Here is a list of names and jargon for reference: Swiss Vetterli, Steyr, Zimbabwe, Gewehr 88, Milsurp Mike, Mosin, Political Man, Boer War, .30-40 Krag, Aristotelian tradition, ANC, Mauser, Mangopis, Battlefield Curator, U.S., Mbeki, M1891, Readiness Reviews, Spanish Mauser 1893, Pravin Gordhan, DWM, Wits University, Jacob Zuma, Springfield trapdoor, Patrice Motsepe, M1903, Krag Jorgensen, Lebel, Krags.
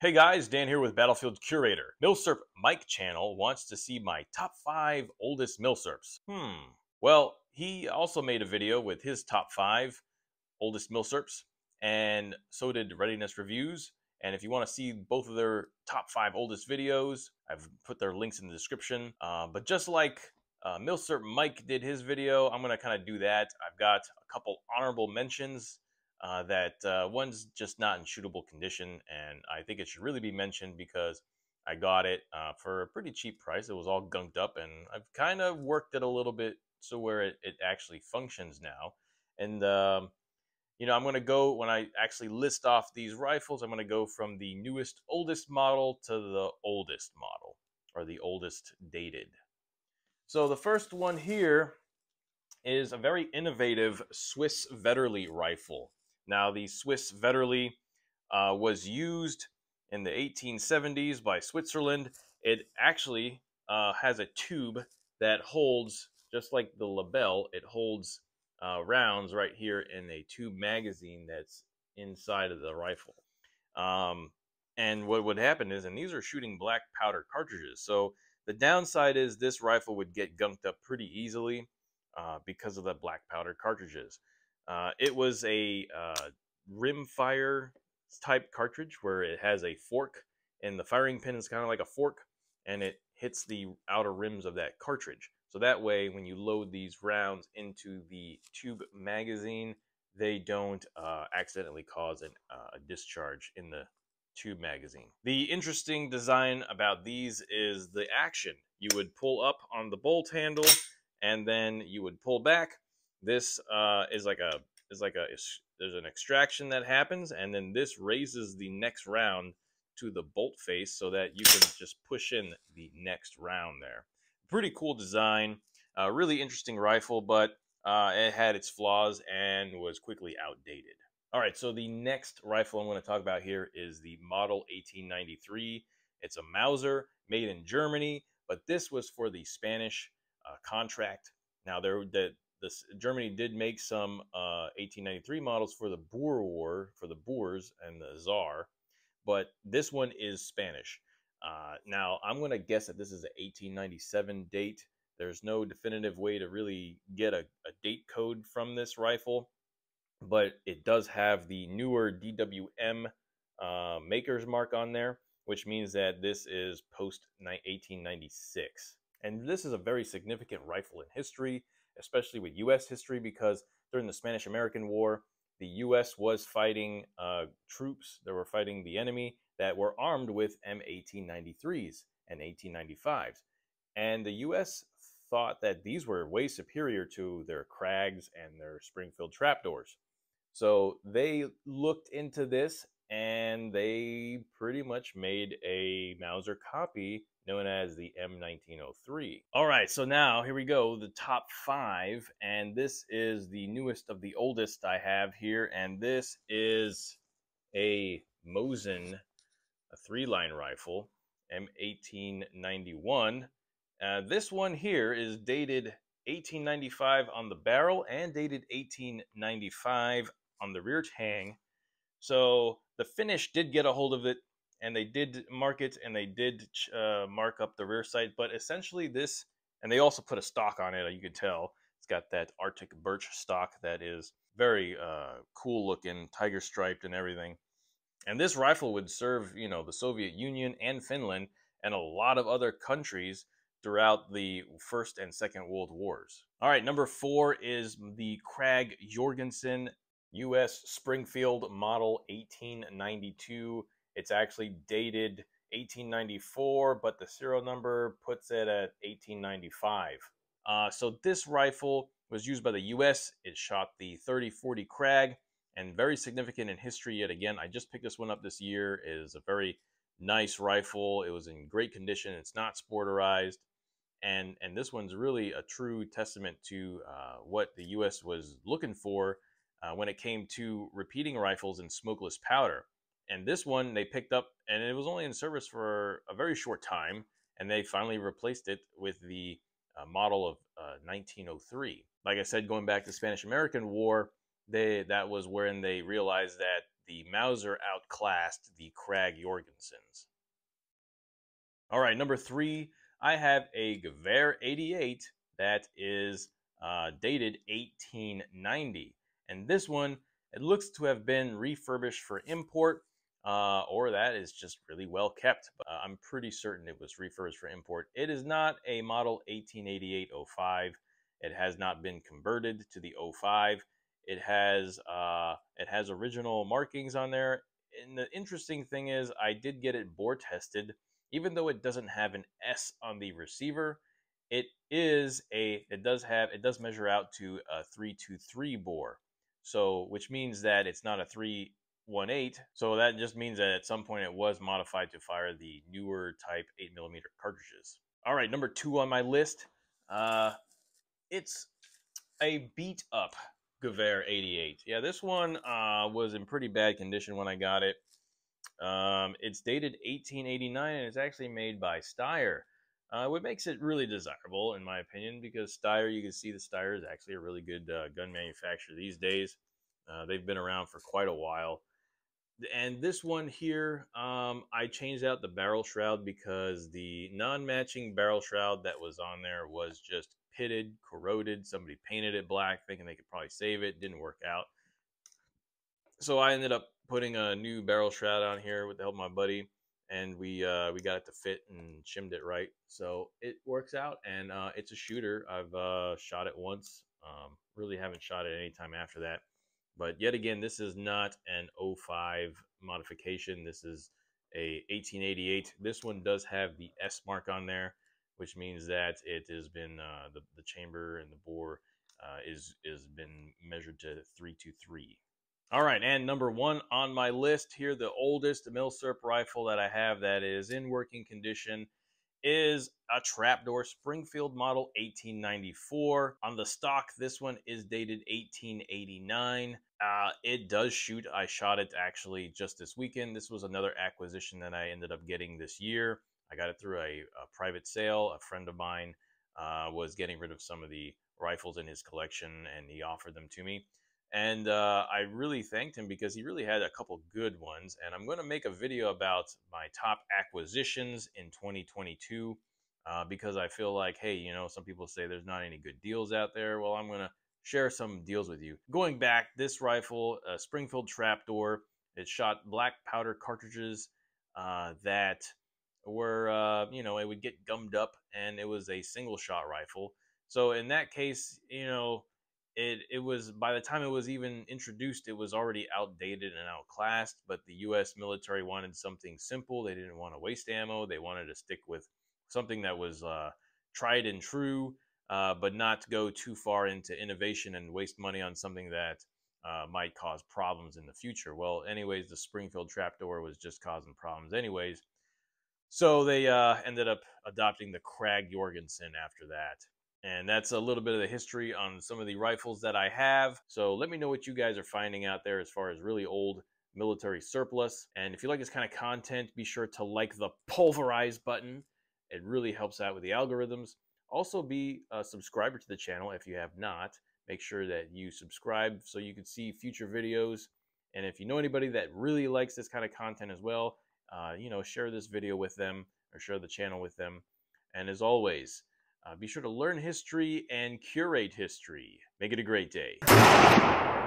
Hey guys, Dan here with Battlefield Curator. Milsurp Mike channel wants to see my top 5 oldest Milsurps. Well, he also made a video with his top 5 oldest Milsurps, and so did Readiness Reviews. And if you want to see both of their top 5 oldest videos, I've put their links in the description. But just like Milsurp Mike did his video, I'm going to kind of do that. I've got a couple honorable mentions. One's just not in shootable condition, and I think it should really be mentioned because I got it for a pretty cheap price. It was all gunked up, and I've kind of worked it a little bit so where it actually functions now. And you know, I'm going to go, when I actually list off these rifles, I'm going to go from the newest oldest model to the oldest model, or the oldest dated. So the first one here is a very innovative Swiss Vetterli rifle. Now, the Swiss Vetterli was used in the 1870s by Switzerland. It actually has a tube that holds, just like the Lebel, it holds rounds right here in a tube magazine that's inside of the rifle. And what would happen is, and these are shooting black powder cartridges, so the downside is this rifle would get gunked up pretty easily because of the black powder cartridges. It was a rimfire type cartridge where it has a fork, and the firing pin is kind of like a fork, and it hits the outer rims of that cartridge. So that way, when you load these rounds into the tube magazine, they don't accidentally cause a discharge in the tube magazine. The interesting design about these is the action. You would pull up on the bolt handle, and then you would pull back. This there's an extraction that happens, and then this raises the next round to the bolt face so that you can just push in the next round there. Pretty cool design, really interesting rifle, but it had its flaws and was quickly outdated. All right, so the next rifle I'm going to talk about here is the model 1893. It's a Mauser, made in Germany, but this was for the Spanish contract. Now, Germany did make some 1893 models for the Boer War, for the Boers and the Czar, but this one is Spanish. Now, I'm going to guess that this is an 1897 date. There's no definitive way to really get a date code from this rifle, but it does have the newer DWM maker's mark on there, which means that this is post 1896. And this is a very significant rifle in history, especially with U.S. history, because during the Spanish-American War, the U.S. was fighting troops that were fighting the enemy that were armed with M1893s and 1895s. And the U.S. thought that these were way superior to their Krags and their Springfield trapdoors. So they looked into this, and they pretty much made a Mauser copy known as the M1903. All right, so now here we go, the top 5, and this is the newest of the oldest I have here, and this is a Mosin, a 3-line rifle, M1891. This one here is dated 1895 on the barrel and dated 1895 on the rear tang. So the Finnish did get a hold of it, and they did mark it, and they did mark up the rear sight. But essentially this, and they also put a stock on it, you can tell. It's got that Arctic birch stock that is very cool looking, tiger striped and everything. And this rifle would serve, you know, the Soviet Union and Finland and a lot of other countries throughout the First and Second World Wars. All right, number 4 is the Krag Jorgensen U.S. Springfield model 1892. It's actually dated 1894, but the serial number puts it at 1895. So this rifle was used by the U.S. It shot the .30-40 Krag, and very significant in history yet again. I just picked this one up this year. It is a very nice rifle. It was in great condition. It's not sporterized. And this one's really a true testament to what the U.S. was looking for when it came to repeating rifles and smokeless powder. And this one they picked up, and it was only in service for a very short time, and they finally replaced it with the model of 1903. Like I said, going back to the Spanish-American War, that was when they realized that the Mauser outclassed the Krag Jorgensens. All right, number three, I have a Gewehr 88 that is dated 1890. And this one, it looks to have been refurbished for import, or that is just really well kept. I'm pretty certain it was refurbished for import. It is not a model 1888-05. It has not been converted to the 05. It has original markings on there. And the interesting thing is I did get it bore tested. Even though it doesn't have an S on the receiver, it does measure out to a 323 bore. So, which means that it's not a 318. So that just means that at some point it was modified to fire the newer type 8mm cartridges. All right, number two on my list. It's a beat up Gewehr 88. Yeah, this one was in pretty bad condition when I got it. It's dated 1889 and it's actually made by Steyr, what makes it really desirable in my opinion, because Steyr, you can see the Steyr is actually a really good gun manufacturer these days. They've been around for quite a while. And this one here, I changed out the barrel shroud because the non-matching barrel shroud that was on there was just pitted, corroded. Somebody painted it black thinking they could probably save it. Didn't work out. So I ended up putting a new barrel shroud on here with the help of my buddy, and we got it to fit and shimmed it right, so it works out. And it's a shooter. I've shot it once, really haven't shot it any time after that. But yet again, this is not an 05 modification. This is a 1888. This one does have the S mark on there, which means that it has been the chamber and the bore is been measured to 323. All right, and number one on my list here, the oldest Milsurp rifle that I have that is in working condition is a trapdoor Springfield model 1894. On the stock, this one is dated 1889. It does shoot. I shot it actually just this weekend. This was another acquisition that I ended up getting this year. I got it through a private sale. A friend of mine was getting rid of some of the rifles in his collection, and he offered them to me. And I really thanked him because he really had a couple good ones. And I'm going to make a video about my top acquisitions in 2022 because I feel like, hey, you know, some people say there's not any good deals out there. Well, I'm going to share some deals with you. Going back, this rifle, Springfield Trapdoor, it shot black powder cartridges that were, you know, it would get gummed up, and it was a single shot rifle. So in that case, you know, It was, by the time it was even introduced, it was already outdated and outclassed, but the U.S. military wanted something simple. They didn't want to waste ammo. They wanted to stick with something that was tried and true, but not go too far into innovation and waste money on something that might cause problems in the future. Well, anyways, the Springfield Trapdoor was just causing problems anyways. So they ended up adopting the Krag Jorgensen after that. And that's a little bit of the history on some of the rifles that I have. So let me know what you guys are finding out there as far as really old military surplus. And if you like this kind of content, be sure to like the pulverize button. It really helps out with the algorithms. Also, be a subscriber to the channel if you have not. Make sure that you subscribe so you can see future videos. And if you know anybody that really likes this kind of content as well, you know, share this video with them or share the channel with them. And as always, be sure to learn history and curate history. Make it a great day.